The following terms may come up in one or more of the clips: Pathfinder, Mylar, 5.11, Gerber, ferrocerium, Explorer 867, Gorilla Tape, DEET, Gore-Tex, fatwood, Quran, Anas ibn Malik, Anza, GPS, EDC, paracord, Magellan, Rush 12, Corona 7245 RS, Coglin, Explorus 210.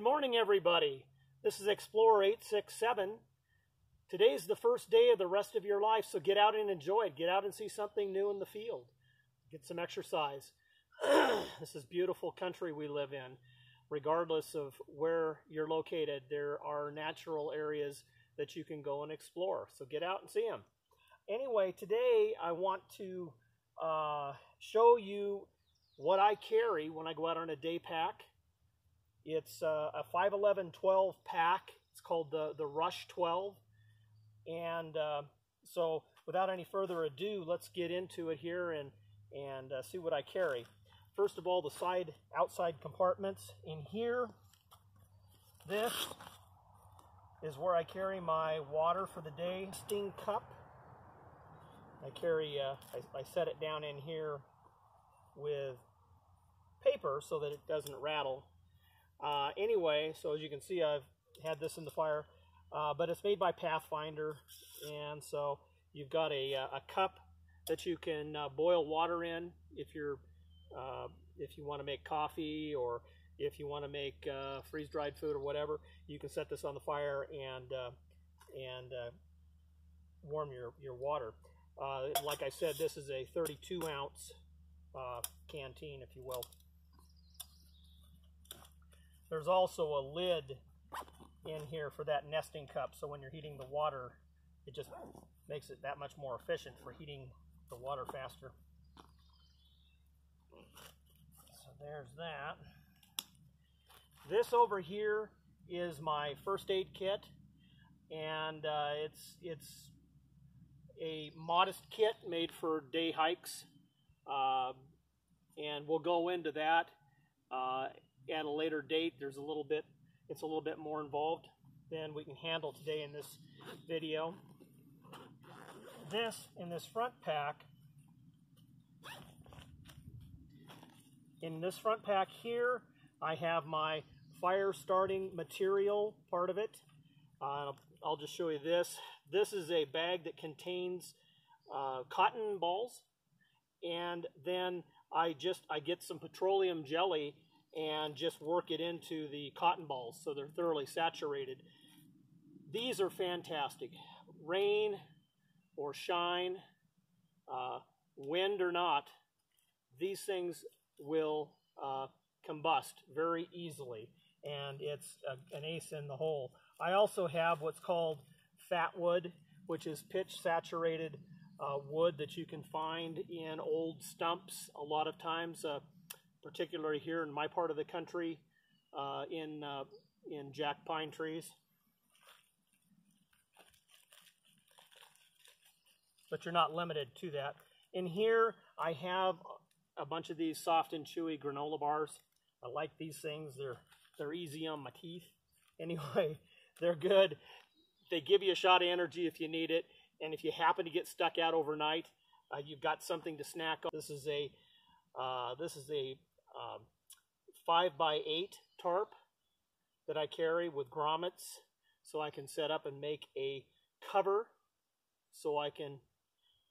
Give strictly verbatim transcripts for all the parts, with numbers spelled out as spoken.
Good morning, everybody. This is Explorer eight six seven. Today's the first day of the rest of your life, so get out and enjoy it. Get out and see something new in the field. Get some exercise. This is beautiful country we live in. Regardless of where you're located, there are natural areas that you can go and explore. So get out and see them. Anyway, today I want to uh, show you what I carry when I go out on a day pack. It's uh, a five eleven twelve pack. It's called the, the Rush twelve. And uh, so without any further ado, let's get into it here and, and uh, see what I carry. First of all, the side outside compartments. In here, this is where I carry my water for the day. Sting cup. I carry, uh, I, I set it down in here with paper so that it doesn't rattle. Uh, anyway, so as you can see, I've had this in the fire, uh, but it's made by Pathfinder, and so you've got a, a cup that you can uh, boil water in if you're uh, if you want to make coffee, or if you want to make uh, freeze-dried food or whatever. You can set this on the fire and uh, and uh, warm your your water. Uh, like I said, this is a thirty-two ounce uh, canteen, if you will. There's also a lid in here for that nesting cup, so when you're heating the water, it just makes it that much more efficient for heating the water faster. So there's that. This over here is my first aid kit, and uh, it's, it's a modest kit made for day hikes, uh, and we'll go into that. Uh, At a later date, there's a little bit, it's a little bit more involved than we can handle today in this video. This, in this front pack, in this front pack here, I have my fire starting material part of it. Uh, I'll just show you this. This is a bag that contains uh, cotton balls, and then I just, I get some petroleum jelly and just work it into the cotton balls so they're thoroughly saturated. These are fantastic. Rain or shine, uh, wind or not, these things will uh, combust very easily, and it's a, an ace in the hole. I also have what's called fatwood, which is pitch saturated uh, wood that you can find in old stumps a lot of times. Uh, particularly here in my part of the country, uh, in, uh, in jack pine trees. But you're not limited to that. In here, I have a bunch of these soft and chewy granola bars. I like these things. They're, they're easy on my teeth. Anyway, they're good. They give you a shot of energy if you need it. And if you happen to get stuck out overnight, uh, you've got something to snack on. This is a Uh, this is a um, five by eight tarp that I carry with grommets, so I can set up and make a cover so I can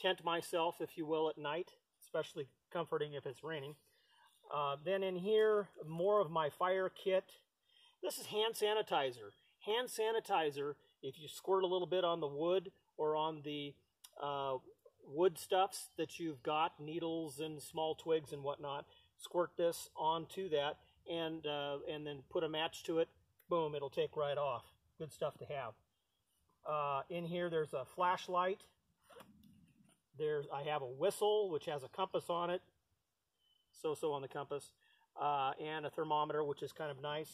tent myself, if you will, at night, especially comforting if it's raining. Uh, then in here, more of my fire kit. This is hand sanitizer. Hand sanitizer, if you squirt a little bit on the wood or on the uh, wood stuffs that you've got, needles and small twigs and whatnot, squirt this onto that, and uh, and then put a match to it, boom, it'll take right off. Good stuff to have. Uh, in here there's a flashlight. There's I have a whistle which has a compass on it, so so on the compass, uh, and a thermometer, which is kind of nice.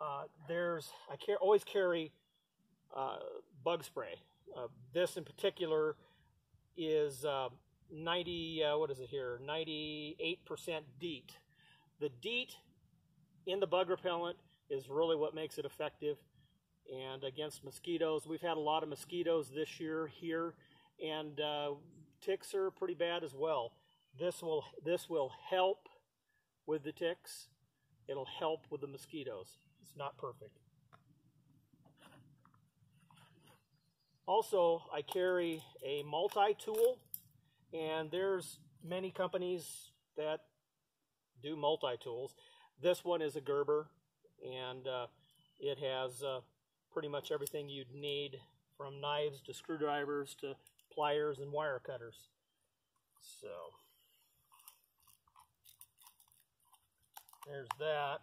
Uh, there's I car always carry uh, bug spray. Uh, this in particular is uh, ninety, uh, what is it here, ninety-eight percent DEET. The DEET in the bug repellent is really what makes it effective, and against mosquitoes. We've had a lot of mosquitoes this year here, and uh, ticks are pretty bad as well. This will, this will help with the ticks. It'll help with the mosquitoes. It's not perfect. Also, I carry a multi-tool, and there's many companies that do multi-tools. This one is a Gerber, and uh, it has uh, pretty much everything you'd need, from knives to screwdrivers to pliers and wire cutters. So there's that.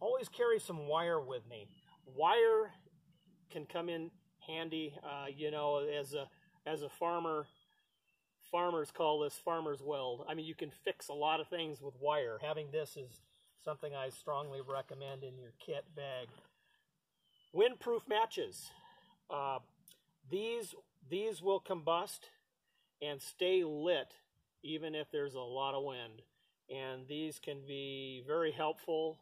Always carry some wire with me. Wire can come in handy. Uh, you know, as a as a farmer, farmers call this farmer's weld. I mean, you can fix a lot of things with wire. Having this is something I strongly recommend in your kit bag. Windproof matches. Uh, these these will combust and stay lit even if there's a lot of wind, and these can be very helpful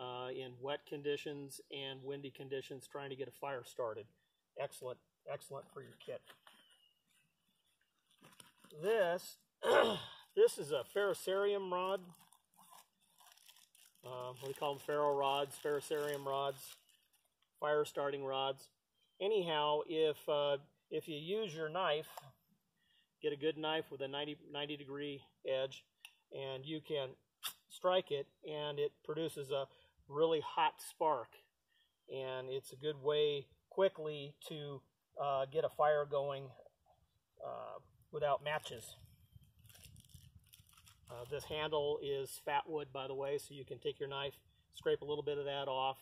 Uh, in wet conditions and windy conditions, trying to get a fire started. Excellent, excellent for your kit. This, this is a ferrocerium rod. Uh, we call them ferro rods, ferrocerium rods, fire starting rods. Anyhow, if uh, if you use your knife, get a good knife with a ninety, ninety degree edge, and you can strike it, and it produces a really hot spark, and it's a good way quickly to uh, get a fire going uh, without matches. Uh, this handle is fatwood, by the way, so you can take your knife, scrape a little bit of that off,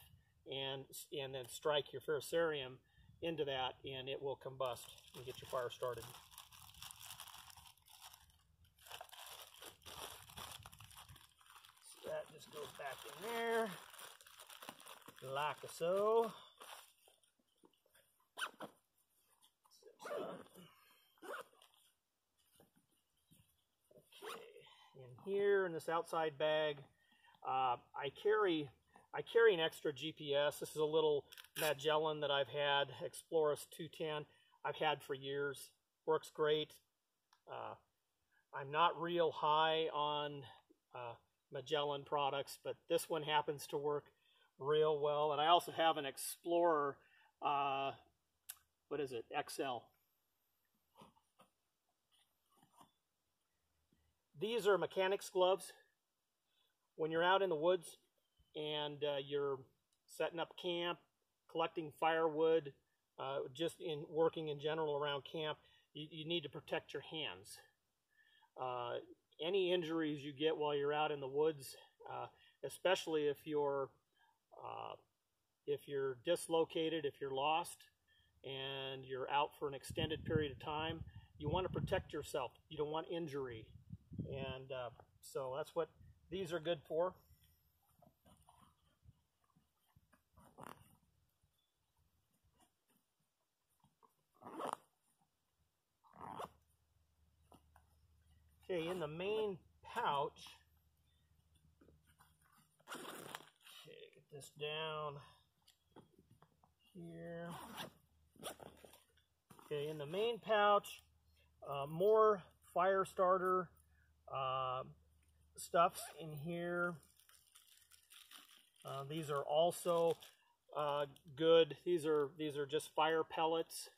and and then strike your ferrocerium into that, and it will combust and get your fire started. That just goes back in there, like so. Okay, in here in this outside bag, uh, I carry I carry an extra G P S. This is a little Magellan that I've had, Explorus two ten. I've had for years. Works great. Uh, I'm not real high on Uh, Magellan products, but this one happens to work real well. And I also have an Explorer, uh, what is it, X L. These are mechanics gloves. When you're out in the woods and uh, you're setting up camp, collecting firewood, uh, just in working in general around camp, you, you need to protect your hands. Uh, Any injuries you get while you're out in the woods, uh, especially if you're uh, if you're dislocated, if you're lost, and you're out for an extended period of time, you want to protect yourself. You don't want injury, and uh, so that's what these are good for. Okay, in the main pouch, okay, get this down here. Okay, in the main pouch, uh, more fire starter uh, stuffs in here. Uh, these are also uh, good. These are these are just fire pellets,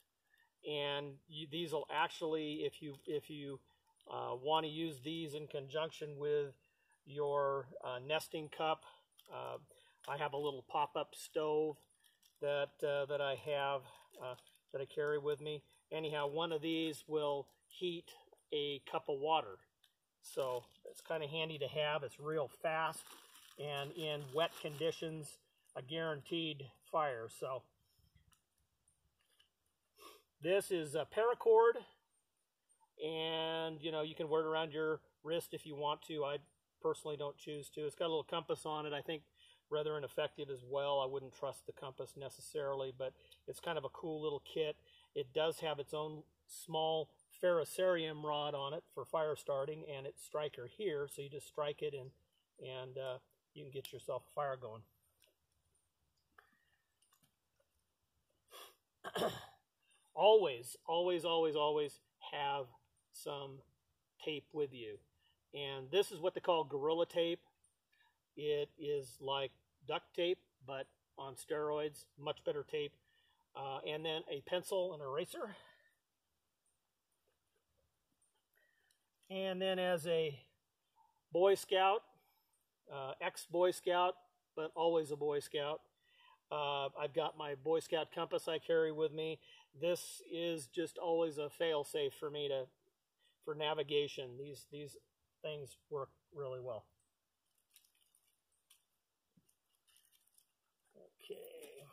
and you, these will actually, if you if you Uh, want to use these in conjunction with your uh, nesting cup. Uh, I have a little pop-up stove that uh, that I have uh, that I carry with me. Anyhow, one of these will heat a cup of water, so it's kind of handy to have. It's real fast, and in wet conditions, a guaranteed fire. So this is a paracord. And, you know, you can wear it around your wrist if you want to. I personally don't choose to. It's got a little compass on it. I think rather ineffective as well. I wouldn't trust the compass necessarily, but it's kind of a cool little kit. It does have its own small ferrocerium rod on it for fire starting, and it's striker here, so you just strike it and, and uh, you can get yourself a fire going. Always, always, always, always have some tape with you, and this is what they call Gorilla Tape. It is like duct tape but on steroids, much better tape, uh, and then a pencil and eraser, and then as a Boy Scout, uh, ex-Boy Scout, but always a Boy Scout. Uh, I've got my Boy Scout compass I carry with me. This is just always a fail-safe for me to, for navigation. These, these things work really well. Okay.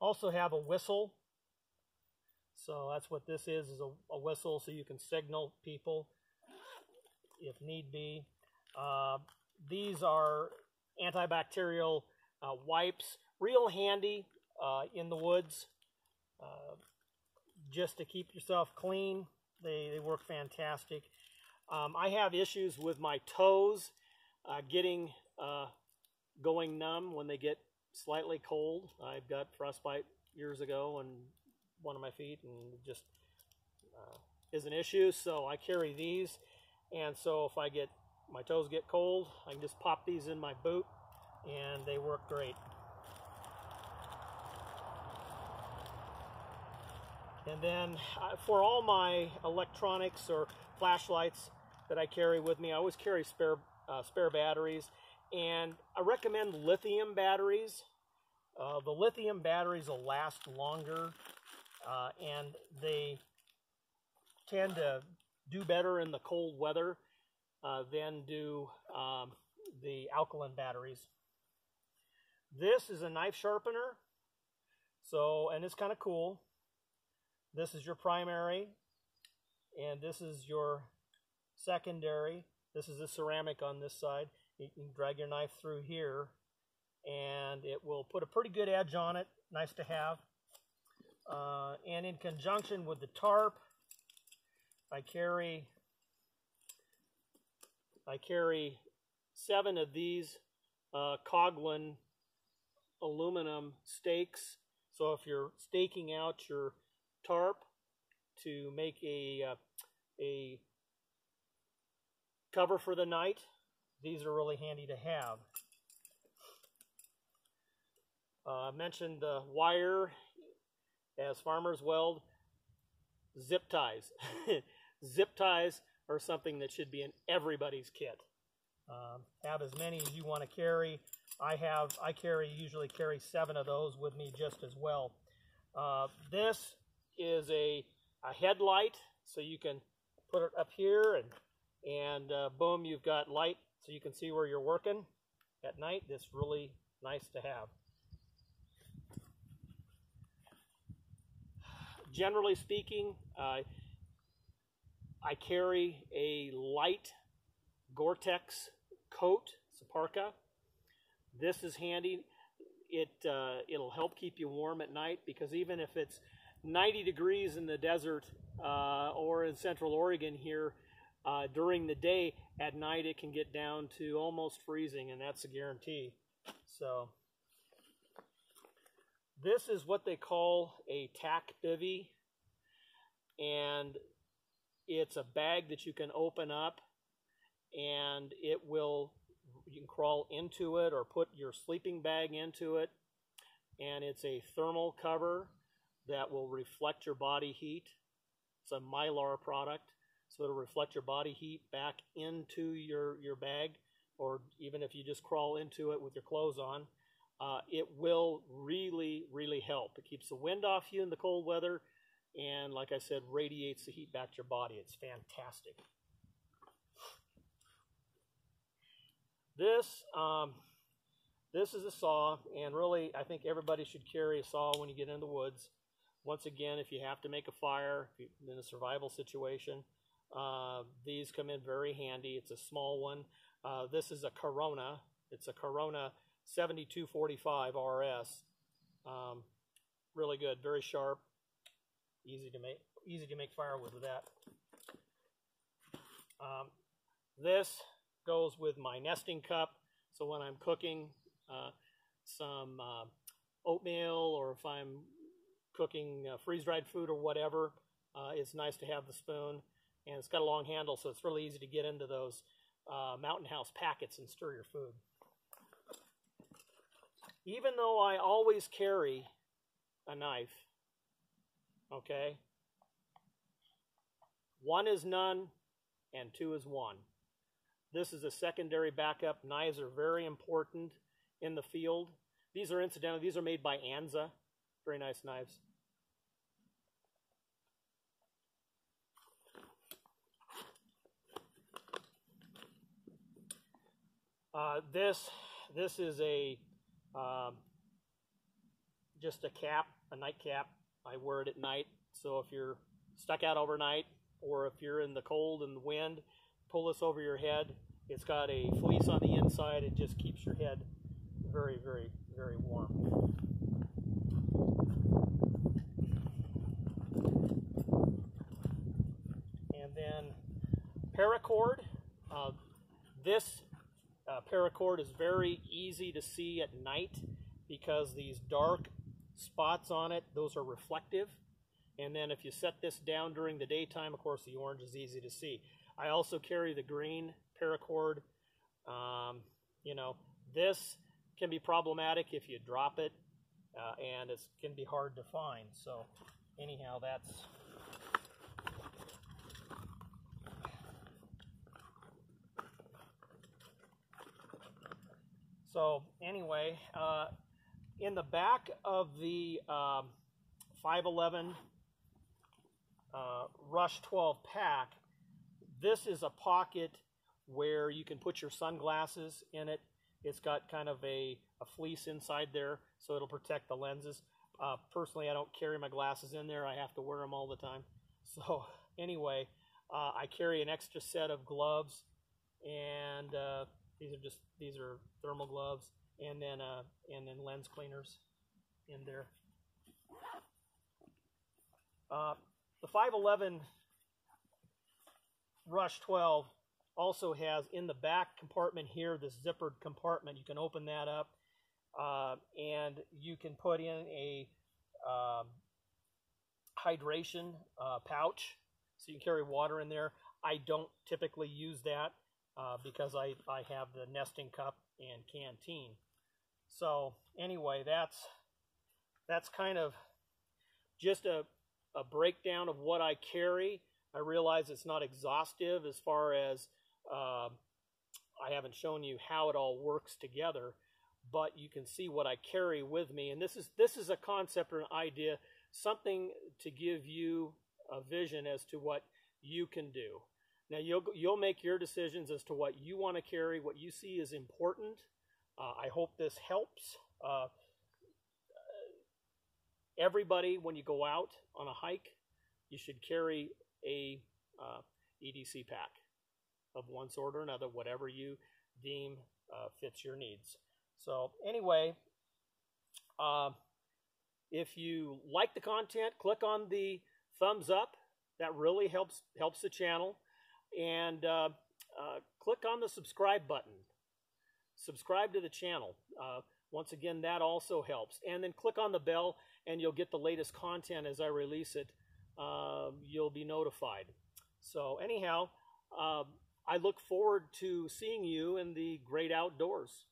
Also have a whistle. So that's what this is, is a, a whistle, so you can signal people if need be. Uh, these are antibacterial uh, wipes, real handy uh, in the woods, uh, just to keep yourself clean. They, they work fantastic. Um, I have issues with my toes uh, getting uh, going numb when they get slightly cold. I've got frostbite years ago and one of my feet, and it just uh, is an issue, so I carry these. And so if I get, my toes get cold, I can just pop these in my boot, and they work great. And then uh, for all my electronics or flashlights that I carry with me, I always carry spare, uh, spare batteries, and I recommend lithium batteries. Uh, the lithium batteries will last longer, uh, and they tend to do better in the cold weather uh, than do um, the alkaline batteries. This is a knife sharpener, so, and it's kind of cool. This is your primary, and this is your secondary. This is the ceramic on this side. You can drag your knife through here, and it will put a pretty good edge on it. Nice to have. Uh, and in conjunction with the tarp, I carry, I carry seven of these uh, Coglin aluminum stakes. So if you're staking out your tarp to make a, uh, a cover for the night, these are really handy to have. Uh, I mentioned the wire, as farmers weld, zip ties. Zip ties are something that should be in everybody's kit. Um, have as many as you want to carry. I have, I carry, usually carry seven of those with me just as well. Uh, this is a, a headlight, so you can put it up here and, and uh, boom, you've got light, so you can see where you're working at night. That's really nice to have. Generally speaking, uh, I carry a light Gore-Tex coat, it's a parka. This is handy. It, uh, it'll help keep you warm at night, because even if it's ninety degrees in the desert uh, or in central Oregon here, uh, during the day, at night it can get down to almost freezing, and that's a guarantee. So this is what they call a tack bivy, and it's a bag that you can open up, and it will, you can crawl into it or put your sleeping bag into it, and it's a thermal cover that will reflect your body heat. It's a Mylar product, so it'll reflect your body heat back into your, your bag, or even if you just crawl into it with your clothes on. Uh, it will really, really help. It keeps the wind off you in the cold weather, and like I said, radiates the heat back to your body. It's fantastic. This, um, this is a saw, and really I think everybody should carry a saw when you get into the woods. Once again, if you have to make a fire, if you're in a survival situation, uh, these come in very handy. It's a small one. Uh, this is a Corona. It's a Corona seventy-two forty-five R S. Um, really good, very sharp, easy to make, easy to make firewood with that. Um, this goes with my nesting cup, so when I'm cooking uh, some uh, oatmeal, or if I'm cooking uh, freeze-dried food or whatever, uh, it's nice to have the spoon, and it's got a long handle, so it's really easy to get into those uh, Mountain House packets and stir your food. Even though I always carry a knife, okay, one is none, and two is one. This is a secondary backup. Knives are very important in the field. These are incidental. These are made by Anza. Very nice knives. Uh, this, this is a, um, just a cap, a night cap. I wear it at night, so if you're stuck out overnight or if you're in the cold and the wind, pull this over your head. It's got a fleece on the inside. It just keeps your head very, very, very warm. And then paracord. Uh, this Uh, paracord is very easy to see at night because these dark spots on it, those are reflective. And then if you set this down during the daytime, of course the orange is easy to see. I also carry the green paracord. Um, you know, this can be problematic if you drop it, uh, and it can be hard to find. So anyhow, that's So anyway, uh, in the back of the um, five eleven uh, Rush twelve pack, this is a pocket where you can put your sunglasses in it. It's got kind of a, a fleece inside there, so it'll protect the lenses. Uh, personally, I don't carry my glasses in there. I have to wear them all the time. So anyway, uh, I carry an extra set of gloves, and uh, these are just, these are thermal gloves, and then uh, and then lens cleaners in there. Uh, the five eleven Rush twelve also has in the back compartment here this zippered compartment. You can open that up, uh, and you can put in a uh, hydration uh, pouch, so you can carry water in there. I don't typically use that. Uh, because I, I have the nesting cup and canteen. So anyway, that's that's kind of just a, a breakdown of what I carry. I realize it's not exhaustive as far as uh, I haven't shown you how it all works together, but you can see what I carry with me. And this is, this is a concept or an idea, something to give you a vision as to what you can do. Now, you'll, you'll make your decisions as to what you want to carry, what you see is important. Uh, I hope this helps. Uh, everybody, when you go out on a hike, you should carry a uh, E D C pack of one sort or another, whatever you deem uh, fits your needs. So anyway, uh, if you like the content, click on the thumbs up. That really helps, helps the channel. And uh, uh, click on the subscribe button. Subscribe to the channel. Uh, once again, that also helps. And then click on the bell, and you'll get the latest content as I release it. Uh, you'll be notified. So anyhow, uh, I look forward to seeing you in the great outdoors.